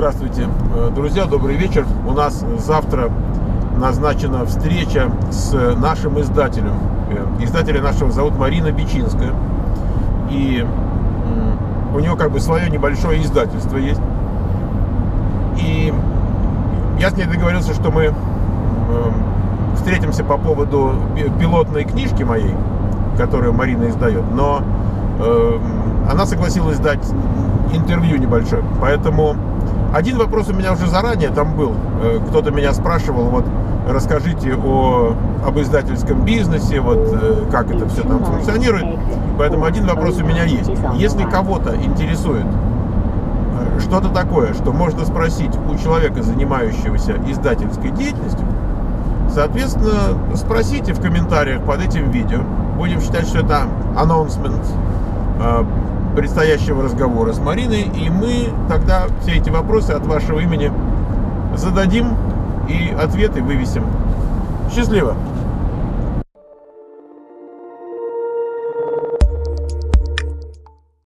Здравствуйте, друзья, добрый вечер. У нас завтра назначена встреча с нашим издателем. Издателя нашего зовут Марина Бичинская. И у него как бы свое небольшое издательство есть. И я с ней договорился, что мы встретимся по поводу пилотной книжки моей, которую Марина издает. Но она согласилась дать интервью небольшое. Поэтому один вопрос у меня уже заранее там был. Кто-то меня спрашивал, вот расскажите об издательском бизнесе, вот как это все там функционирует. Поэтому один вопрос у меня есть. Если кого-то интересует что-то такое, что можно спросить у человека, занимающегося издательской деятельностью, соответственно, спросите в комментариях под этим видео. Будем считать, что это анонсмент предстоящего разговора с Мариной, и мы тогда все эти вопросы от вашего имени зададим и ответы вывесим. Счастливо!